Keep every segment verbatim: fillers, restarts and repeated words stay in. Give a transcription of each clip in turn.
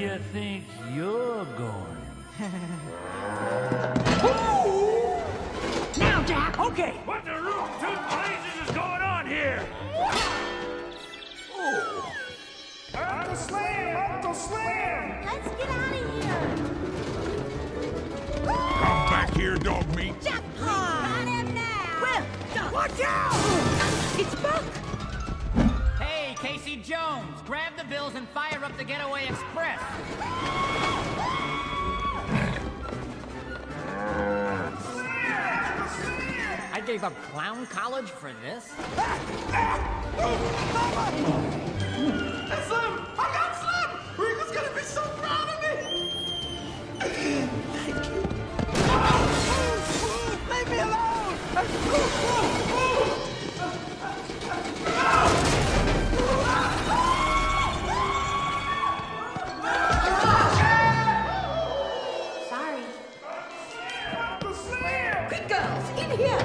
you think you're going? Now, Jack! Okay! What the room two blazes is going on here? Oh. Uncle Slim! Uncle Slim! Let's get out of here! Come back here, dog meat! Jack, please! Got him now! Well, Duck. Watch out! It's Buck! Hey, Casey Jones! Grab the bills and fire up the Getaway Express! I gave up clown college for this? That's Slim! I got Slim! Rico's gonna be so proud of me! Thank you. Oh, leave me alone! Sorry. Uncle Slim! Quick, girls, in here!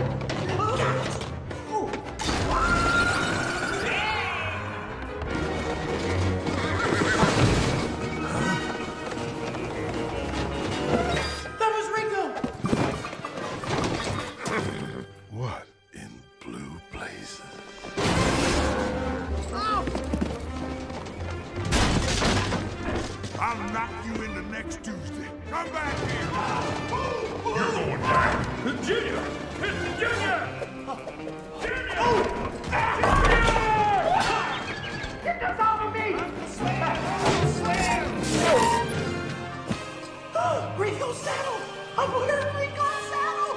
I'll knock you into next Tuesday. Come back here. You're going back. Junior! It's Junior! Junior! Oh. Junior! Get this off of me! Uncle Slim! Uncle Slim! Oh, Rico's saddle! I'm wearing Rico's saddle!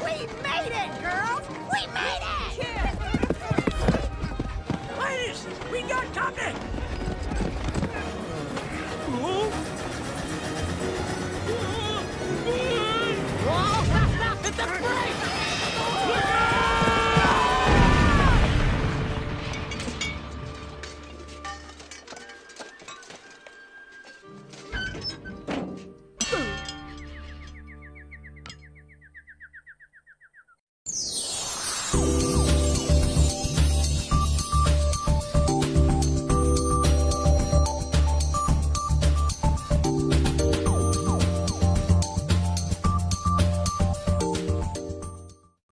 We made it, girls! We made it!